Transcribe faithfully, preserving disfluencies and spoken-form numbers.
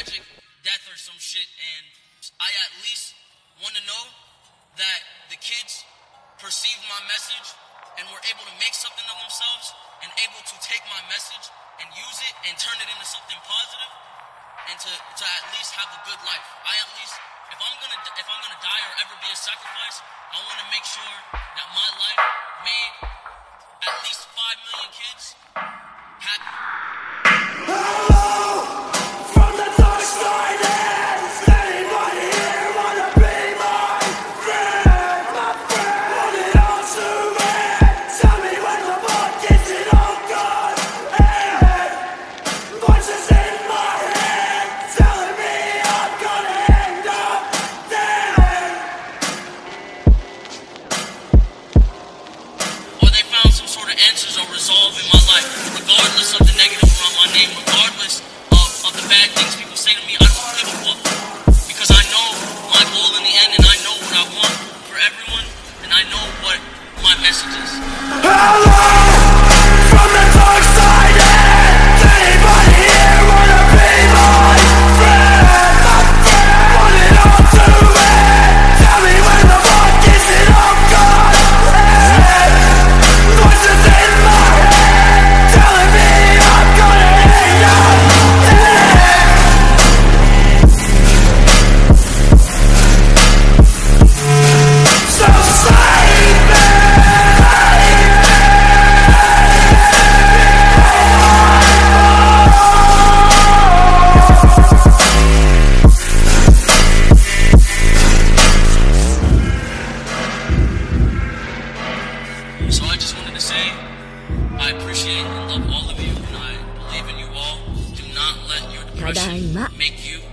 tragic death or some shit, and I at least want to know that the kids perceived my message and were able to make something of themselves and able to take my message and use it and turn it into something positive and to, to at least have a good life. I at least, if I'm gonna if I'm gonna die or ever be a sacrifice, I want to make sure that my life made at least five million kids happy. Hello from the dark side. Make you